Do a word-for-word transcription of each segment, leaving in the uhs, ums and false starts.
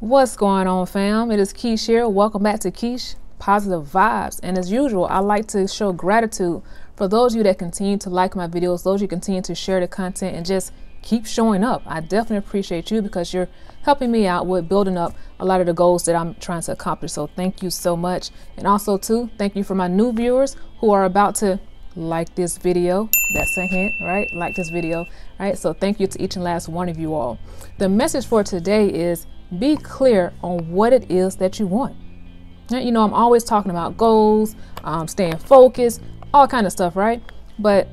What's going on, fam? It is Keish here. Welcome back to Keish Positive Vibes. And as usual, I like to show gratitude for those of you that continue to like my videos, those of you continue to share the content and just keep showing up. I definitely appreciate you because you're helping me out with building up a lot of the goals that I'm trying to accomplish. So thank you so much. And also too, thank you for my new viewers who are about to like this video. That's a hint, right? Like this video, right? So thank you to each and last one of you all. The message for today is be clear on what it is that you want. Now, you know, I'm always talking about goals, um, staying focused, all kind of stuff, right? But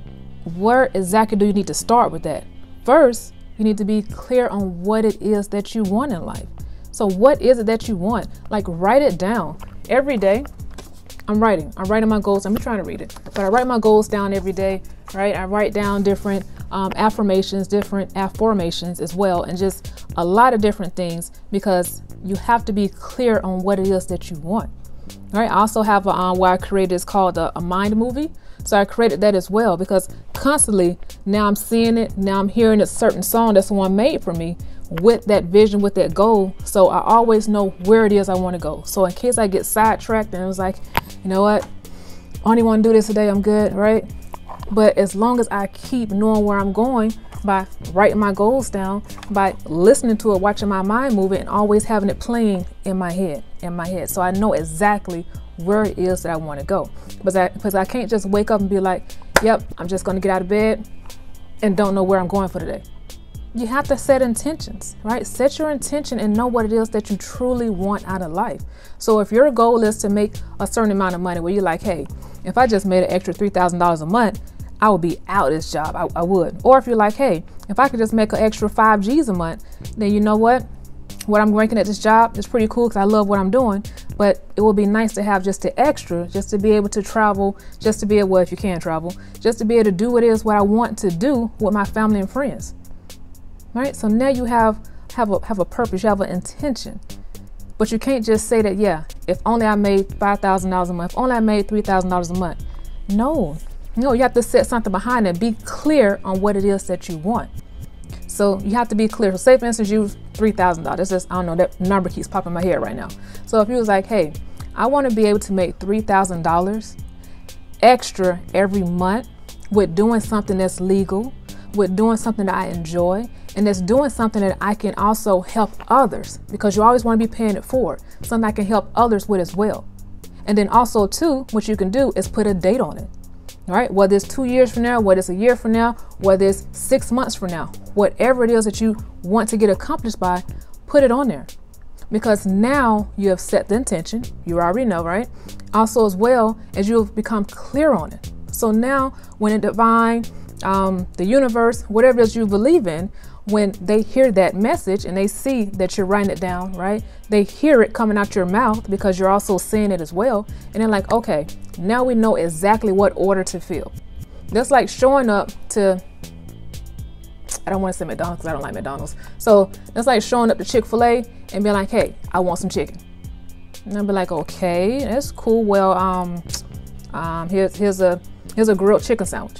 where exactly do you need to start with that? First, you need to be clear on what it is that you want in life. So what is it that you want? Like, write it down. Every day, I'm writing. I'm writing my goals. I'm trying to read it. But I write my goals down every day, right? I write down different um, affirmations, different affirmations as well, and just a lot of different things, because you have to be clear on what it is that you want. All right. I also have a, um, what I created is called a, a mind movie. So I created that as well, because constantly now I'm seeing it. Now I'm hearing a certain song that's the one made for me with that vision, with that goal. So I always know where it is I want to go. So in case I get sidetracked and it was like, you know what, I only want to do this today, I'm good, right? But as long as I keep knowing where I'm going by writing my goals down, by listening to it, watching my mind move it, and always having it playing in my head, in my head. So I know exactly where it is that I want to go. Because I, because I can't just wake up and be like, yep, I'm just going to get out of bed and don't know where I'm going for today. You have to set intentions, right? Set your intention and know what it is that you truly want out of life. So if your goal is to make a certain amount of money, where you're like, hey, if I just made an extra three thousand dollars a month, I would be out this job, I, I would. Or if you're like, hey, if I could just make an extra five G's a month, then you know what? What I'm ranking at this job is pretty cool because I love what I'm doing, but it would be nice to have just the extra, just to be able to travel, just to be able, well, if you can travel, just to be able to do what it is, what I want to do with my family and friends. Right? So now you have have a, have a purpose, you have an intention, but you can't just say that, yeah, if only I made five thousand dollars a month, if only I made three thousand dollars a month. No, no, you have to set something behind it. Be clear on what it is that you want. So you have to be clear. So say for instance, you three thousand dollars, it's just, I don't know, that number keeps popping in my head right now. So if you was like, hey, I want to be able to make three thousand dollars extra every month with doing something that's legal, with doing something that I enjoy, and that's doing something that I can also help others, because you always want to be paying it forward, something I can help others with as well. And then also too, what you can do is put a date on it. All right, whether it's two years from now, whether it's a year from now, whether it's six months from now, whatever it is that you want to get accomplished by, put it on there. Because now you have set the intention, you already know, right? Also as well as you have become clear on it. So now when a divine, um the universe, whatever it is you believe in, when they hear that message and they see that you're writing it down, right, they hear it coming out your mouth because you're also seeing it as well, and they're like, okay, now we know exactly what order to fill. That's like showing up to, I don't want to say McDonald's because I don't like McDonald's, so that's like showing up to Chick-fil-A and being like, hey, I want some chicken, and I'll be like, okay, that's cool, well um um here's here's a here's a grilled chicken sandwich.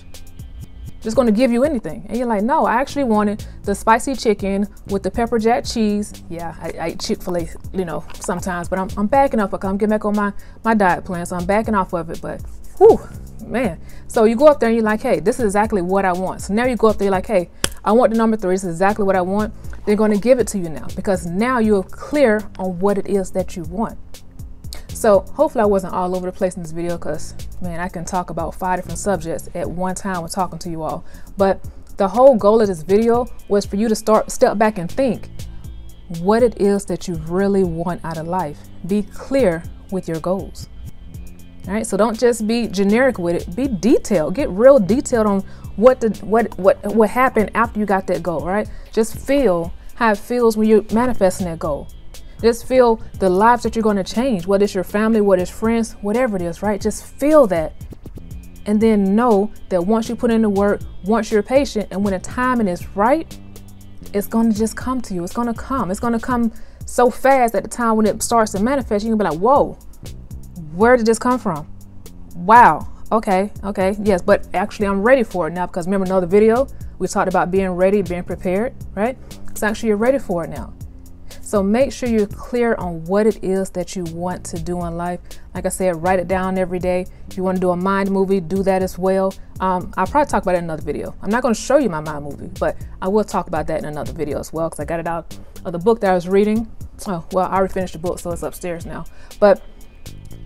Just going to give you anything. And you're like, no, I actually wanted the spicy chicken with the pepper jack cheese. Yeah, I, I eat Chick-fil-A, you know, sometimes, but I'm, I'm backing off. I'm getting back on my, my diet plan, so I'm backing off of it, but whew, man. So you go up there and you're like, hey, this is exactly what I want. So now you go up there, you're like, hey, I want the number three. This is exactly what I want. They're going to give it to you now, because now you're clear on what it is that you want. So hopefully I wasn't all over the place in this video, because man, I can talk about five different subjects at one time when talking to you all. But the whole goal of this video was for you to start, step back and think what it is that you really want out of life. Be clear with your goals. All right, so don't just be generic with it, be detailed, get real detailed on what the, what, what, what happened after you got that goal, right? Just feel how it feels when you're manifesting that goal. Just feel the lives that you're going to change, whether it's your family, whether it's friends, whatever it is, right? Just feel that. And then know that once you put in the work, once you're patient, and when the timing is right, it's going to just come to you. It's going to come. It's going to come so fast at the time when it starts to manifest, you're going to be like, whoa, where did this come from? Wow. Okay. Okay. Yes. But actually I'm ready for it now, because remember another video, we talked about being ready, being prepared, right? So actually you're ready for it now. So make sure you're clear on what it is that you want to do in life. Like I said, write it down every day. If you want to do a mind movie, do that as well. Um, I'll probably talk about it in another video. I'm not going to show you my mind movie, but I will talk about that in another video as well, because I got it out of the book that I was reading. Oh, well, I already finished the book, so it's upstairs now. But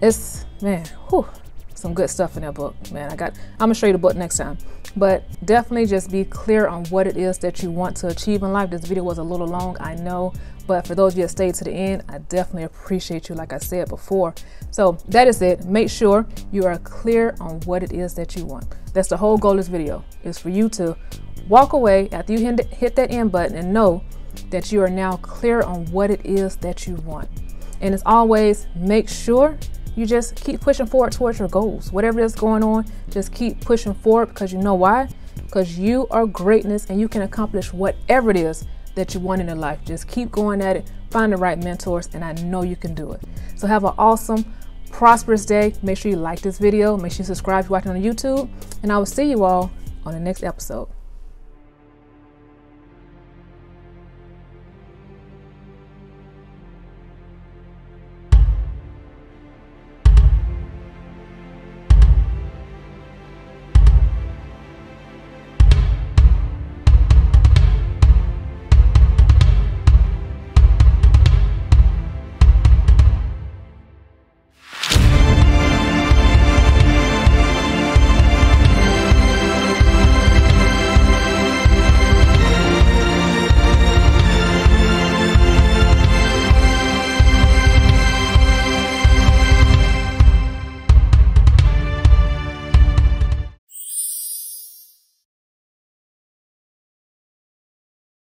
it's, man, whew, some good stuff in that book, man. I got, I'm going to show you the book next time. But definitely just be clear on what it is that you want to achieve in life. This video was a little long, I know, but for those of you that stayed to the end, I definitely appreciate you, like I said before. So that is it. Make sure you are clear on what it is that you want. That's the whole goal of this video, is for you to walk away after you hit that end button and know that you are now clear on what it is that you want. And as always, make sure you just keep pushing forward towards your goals. Whatever is going on, just keep pushing forward, because you know why? Because you are greatness and you can accomplish whatever it is that you want in your life. Just keep going at it, find the right mentors, and I know you can do it. So have an awesome, prosperous day. Make sure you like this video. Make sure you subscribe if you're watching on YouTube, and I will see you all on the next episode.